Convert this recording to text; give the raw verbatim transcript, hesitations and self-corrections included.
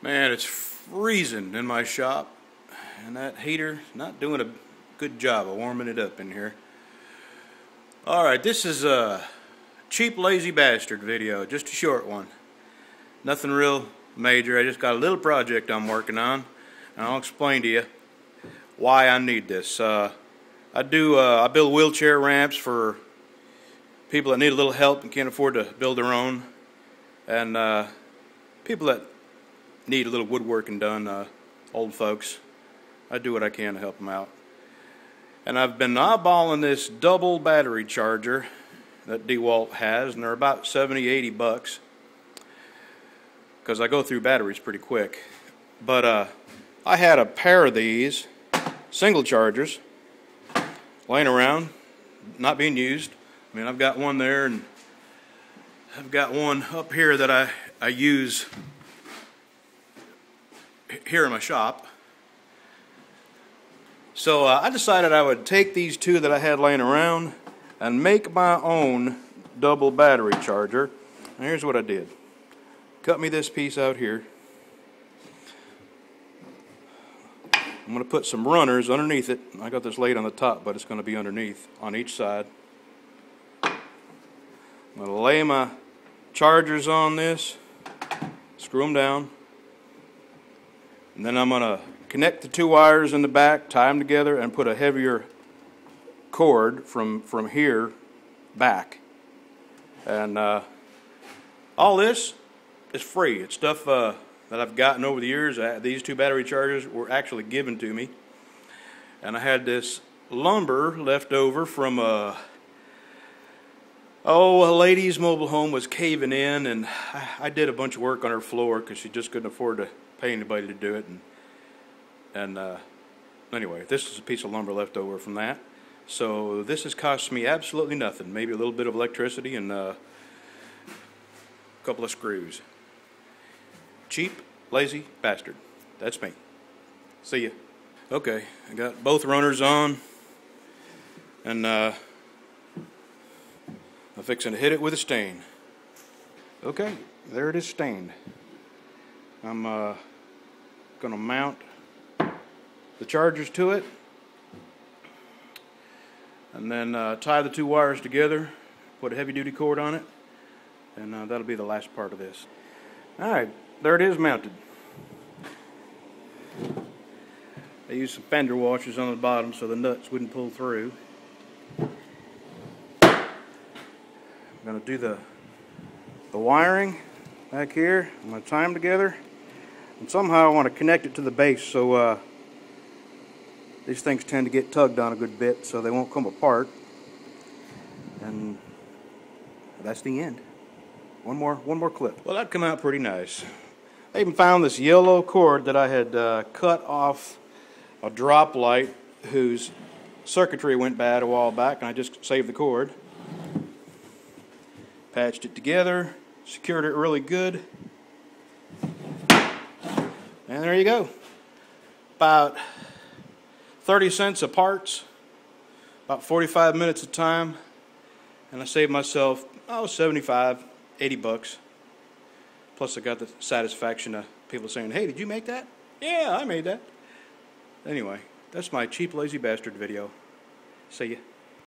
Man, it's freezing in my shop, and that heater not doing a good job of warming it up in here. All right, this is a cheap lazy bastard video, just a short one. Nothing real major. I just got a little project I'm working on, and I'll explain to you why I need this. Uh, I do. Uh, I build wheelchair ramps for people that need a little help and can't afford to build their own, and uh, people that need a little woodworking done, uh, old folks. I do what I can to help them out. And I've been eyeballing this double battery charger that DeWalt has, and they're about seventy, eighty bucks, because I go through batteries pretty quick. But uh, I had a pair of these single chargers laying around, not being used. I mean, I've got one there, and I've got one up here that I, I use here in my shop. So uh, I decided I would take these two that I had laying around and make my own double battery charger. And here's what I did. Cut me this piece out here. I'm going to put some runners underneath it. I got this laid on the top, but it's going to be underneath on each side. I'm going to lay my chargers on this, screw them down, and then I'm going to connect the two wires in the back, tie them together, and put a heavier cord from, from here back. And uh, all this is free. It's stuff uh, that I've gotten over the years. I, these two battery chargers were actually given to me. And I had this lumber left over from uh, oh, a lady's mobile home was caving in, and I, I did a bunch of work on her floor because she just couldn't afford to pay anybody to do it, and and uh, anyway, this is a piece of lumber left over from that. So this has cost me absolutely nothing, maybe a little bit of electricity and uh, a couple of screws. Cheap, lazy bastard. That's me. See ya. Okay, I got both runners on, and uh, I'm fixing to hit it with a stain. Okay, there it is, stained. I'm uh, going to mount the chargers to it, and then uh, tie the two wires together, put a heavy-duty cord on it, and uh, that'll be the last part of this. All right, there it is, mounted. I used some fender washers on the bottom so the nuts wouldn't pull through. I'm going to do the, the wiring back here. I'm going to tie them together. And somehow I want to connect it to the base, so uh, these things tend to get tugged on a good bit, so they won't come apart. And that's the end. One more, one more clip. Well, that came out pretty nice. I even found this yellow cord that I had uh, cut off a drop light whose circuitry went bad a while back, and I just saved the cord, patched it together, secured it really good. And there you go. About thirty cents a parts, about forty-five minutes of time, and I saved myself, oh, seventy-five, eighty bucks. Plus I got the satisfaction of people saying, hey, did you make that? Yeah, I made that. Anyway, that's my cheap lazy bastard video. See ya.